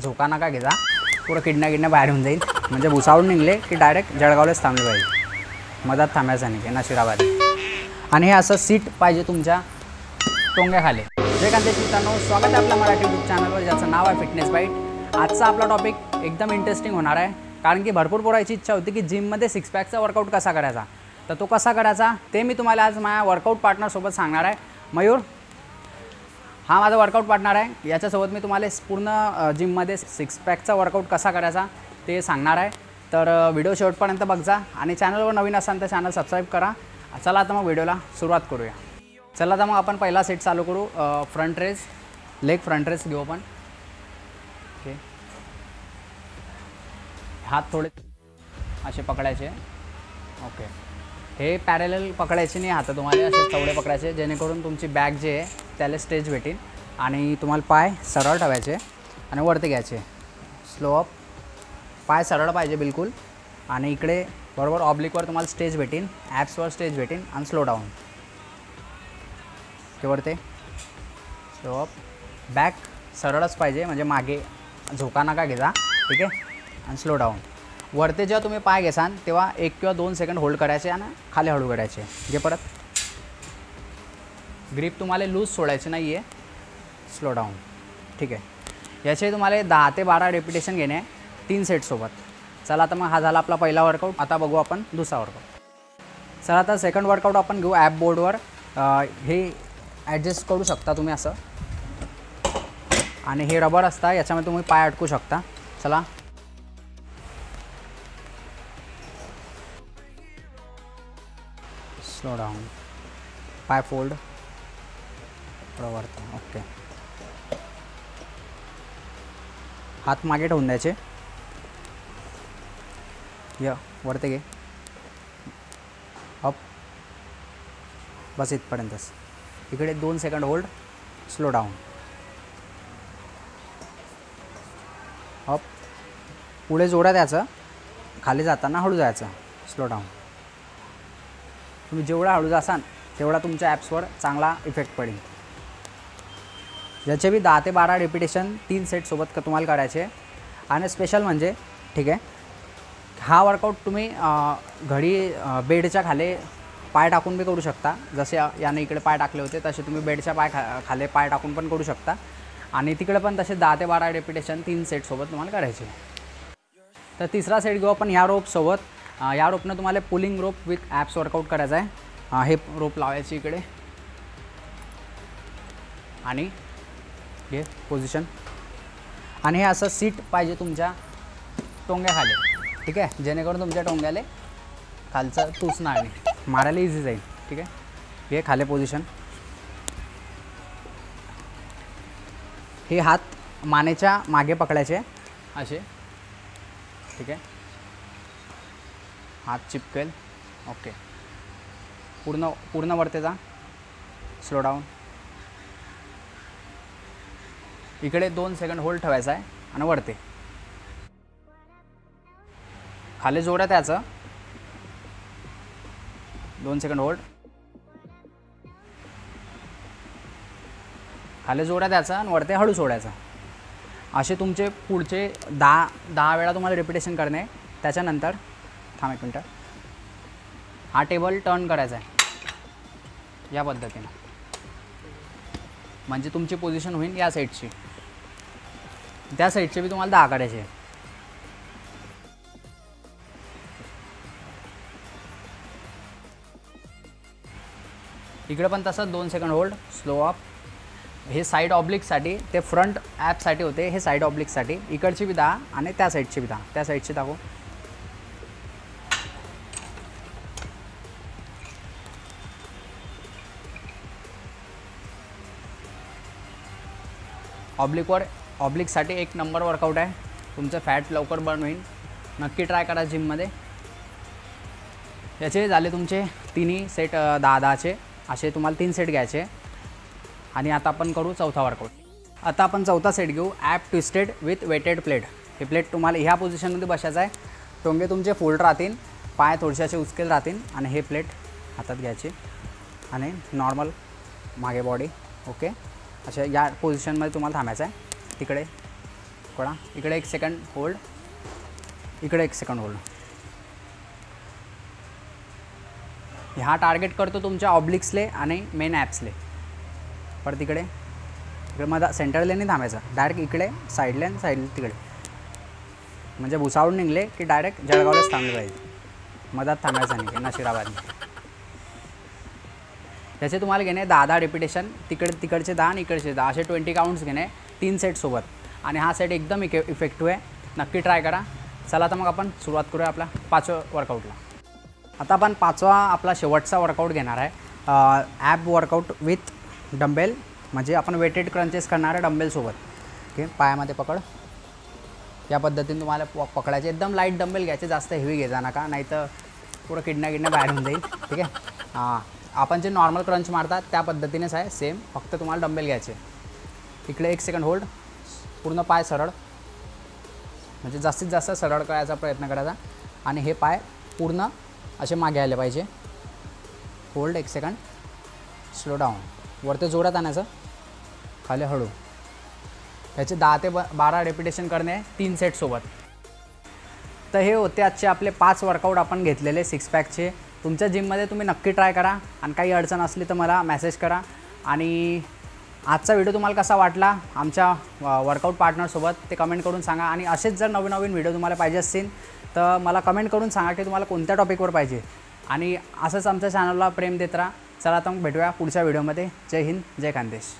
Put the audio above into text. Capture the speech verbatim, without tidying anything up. झोकाना का घेजा पूरा किडना किडना बाहर होऊन जाईल म्हणजे भुसावून निघले की डायरेक्ट जळगावलाच थांबले पाहिजे, मधात थांबायचं नाही आहे नशिराबाद। आणि हे असं सीट पाहिजे तुमच्या टोंग्याखाली। जय खानदेशी मित्रांनो, स्वागत आहे आपल्या मराठी यूट्यूब चॅनलवर ज्याचं नाव आहे फिटनेस बाईट। आजचा आपला टॉपिक एकदम इंटरेस्टिंग होणार आहे, कारण की भरपूर पोरांची इच्छा होती की जिममध्ये सिक्स पॅकचा वर्कआउट कसा करायचा, तर तो कसा करायचा ते मी तुम्हाला आज माझ्या वर्कआउट पार्टनरसोबत सांगणार आहे। मयूर हा माझा वर्कआउट पार्टनर आहे, याच्यासोबत मी तुम्हाला पूर्ण जिममध्ये सिक्स पॅकचा वर्कआउट कसा करायचा ते सांगणार आहे। तर व्हिडिओ शेवटपर्यंत बघा आणि चॅनलवर नवीन असाल तर चॅनल सबस्क्राईब करा। चला आता मग व्हिडिओला सुरुवात करूया। चला तर मग आपण पहिला सेट चालू करू, front raise leg front raise घेऊ आपण। ओके, हात थोडे असे पकडायचे, ओके, हे पॅरेलल पकडायचे नाही, हात तुम्हाला असे चौडे पकडायचे जेणेकरून तुमची बॅक जे आहे त्याला स्टेज भेटेल आणि तुम्हाला पाय सरळ ठेवायचे आणि वरती घ्यायचे स्लो अप, पाय सरळ पाहिजे बिलकुल। आणि इकडे बरोबर ऑब्लिकवर तुम्हाला स्टेज भेटेल, ॲप्सवर स्टेज भेटेल आणि स्लो डाऊन ते वरते स्लो अप, बॅक सरळच पाहिजे म्हणजे मागे झोका नका घेजा, ठीक आहे, आणि स्लो डाऊन। वरते जेव्हा तुम्ही पाय घेसान तेव्हा एक किंवा दोन सेकंड होल्ड करायचे आणि खाली हळू करायचे, जे परत ग्रीप तुम्हाला लूज सोडायची नाही आहे, स्लो डाऊन, ठीक आहे। याचे तुम्हाला दहा ते बारा रेपिटेशन घेणे आहे तीन सेटसोबत। चला आता मग हा झाला आपला पहिला वर्कआउट, आता बघू आपण दुसरा वर्कआउट। चला आता सेकंड वर्कआउट आपण घेऊ ॲप बोर्डवर। हे ॲडजस्ट करू शकता तुम्ही असं, आणि हे रबर असता याच्यामध्ये तुम्ही पाय अडकू शकता। चला स्लो डाऊन, पाय फोल्ड प्रवर्तन, ओके, हात मागे ठेवून द्यायचे, या वरते घे अप, बस इथपर्यंतच। इकडे दोन second hold, slow down, up, पुढे जोडा द्यायचं, खाली जाताना हळू जायचं, स्लो डाऊन। तुम्ही जेवढा हळू जासान तेवढा तुमच्या ॲप्सवर चांगला इफेक्ट पडेल। ज्याचे बी दहा ते बारा रेपिटेशन तीन सेटसोबत का तुम्हाला करायचे। आणि स्पेशल म्हणजे, ठीक आहे, हा वर्कआउट तुम्ही घरी बेडच्या खाली पाय टाकून बी करू शकता, जसे याने इकडे पाय टाकले होते तसे तुम्ही बेडच्या पाय खा खाली पाय टाकून पण करू शकता। आणि तिकडे पण तसे दहा ते बारा रेपिटेशन तीन सेटसोबत तुम्हाला करायचे। तर तिसरा सेट घेऊ आपण ह्या रोपसोबत। या रोपनं तुम्हाला pulling rope with abs workout करायचा आहे। हे रोप लावायची इकडे आणि घे पोझिशन, आणि हे असं सीट पाहिजे तुमच्या टोंग्याखाली, ठीक आहे, जेणेकरून तुमच्या टोंग्याला खालचं टोचणार नाही, मारायला इझी जाईल, ठीक आहे। हे खाली पोझिशन, हे हात मानेच्या मागे पकडायचे असे, ठीक आहे, हात चिपकेल, ओके, पूर्ण पूर्ण वरते जा, स्लो डाऊन। इकडे दोन सेकंड होल्ड ठेवायचा आहे आणि वरते खाली जोडा त्याचं, दोन सेकंड होल्ड, खाली जोडा त्याचा आणि वरते हळू सोडायचा। असे तुमचे पुढचे दहा दहा वेळा तुम्हाला रिपिटेशन करणे आहे। त्याच्यानंतर थांब एक मिनटं, हा टेबल टर्न करायचा आहे या पद्धतीने, म्हणजे तुमची पोझिशन होईल या साईडची, त्या साईडचे बी तुम्हाला दहा करायचे। इकडे पण तसंच दोन सेकंड होल्ड, स्लो अप। हे साईड ऑब्लिकसाठी, ते फ्रंट ॲपसाठी होते, हे साईड ऑब्लिकसाठी। इकडची बी दहा आणि त्या साईडची बी दहा, त्या साईडची दाखव, ऑब्लिकवर ऑब्लिकसाठी एक नंबर वर्कआउट आहे, तुमचं फॅट लवकर बर्न होईल, नक्की ट्राय करा जिममध्ये। याचे झाले तुमचे तिन्ही सेट दहा दहाचे, असे तुम्हाला तीन सेट घ्यायचे। आणि आता आपण करू चौथा वर्कआउट। आता आपण चौथा सेट घेऊ, ab twisted with weighted plate. हे प्लेट तुम्हाला ह्या पोझिशनमध्ये बसायचं आहे, टोंगे तुमचे फोल्ड राहतील, पाय थोडेसे उचकेल राहतील, आणि हे प्लेट हातात घ्यायची आणि नॉर्मल मागे बॉडी, ओके, अशा या पोझिशनमध्ये तुम्हाला थांबायचं आहे। तिकडे पकड़ा, इकड़े एक सेकंड होल्ड, इकड़े एक सेकंड होल्ड। हाँ टार्गेट करतो तुमच्या ऑब्लिक्सले आणि मेन ॲप्सले। परत इकडे इकडे मधा सेंटरले नाही थांबायचा, डायरेक्ट इकडे साईडला आणि साईड तिकडे, म्हणजे भुसावून निघले की डायरेक्ट जळगावलाच थांबले पाहिजे, मधात थांबायचा नाही नशिराबादने। त्याचे तुम्हाला घेणे दहा दहा रिपिटेशन, तिकडे तिकडचे दहा आणि इकडचे दहा असे ट्वेंटी काउंट्स घेणे तीन सेट सोबत, आणि हा सेट एकदम इफेक्टिव्ह आहे, नक्की ट्राय करा। चला तर मग आपण सुरुवात करूया आपला पाचवा वर्कआउटला। आता आपण पाचवा आपला शेवटचा वर्कआउट घेणार आहे, ॲप वर्कआउट विथ डंबेल, म्हणजे आपण वेटेड क्रंचेस करणार आहे डंबेल सोबत। ओके, पायामध्ये पकड, या पद्धतीने तुम्हाला पकडायचे, एकदम लाईट डंबेल घ्यायचे, जास्त हेवी घ्यायचा नका, नाहीतर पुरा किडना किडना बाहेर होऊन जाईल। ठीक आहे, हां आपण जे नॉर्मल क्रंच मारतात त्या पद्धतीनेच आहे सेम, फक्त तुम्हाला डंबेल घ्यायचे। इकडे एक सेकंड होल्ड, पूर्ण पाय सरळ, म्हणजे जास्तीत जास्त सरळ करायचा प्रयत्न करायचा, आणि हे पाय पूर्ण असे मागे आले पाहिजे। होल्ड, एक सेकंड, स्लो डाऊन, वरती जोरात आणायचं, खाली हळू। याचे दहा ते ब बारा रेपिटेशन करणे तीन सेट सोबत। तर हे होते आजचे आपले पाच वर्कआउट आपण घेतलेले सिक्स पॅकचे। तुमच्या जिममध्ये तुम्ही नक्की ट्राय करा, आणि काही अडचण असली तर मला मेसेज करा। आणि आजचा व्हिडिओ तुम्हाला कसा वाटला आमच्या वर्कआउट पार्टनरसोबत ते कमेंट करून सांगा, आणि असेच जर नवीन नवीन व्हिडिओ तुम्हाला पाहिजे असतील तर मला कमेंट करून सांगा की तुम्हाला कोणत्या टॉपिकवर पाहिजे, आणि असंच आमच्या चॅनलला प्रेम देत राहा। चला तर मग भेटूया पुढच्या व्हिडिओमध्ये। जय हिंद, जय खानदेश।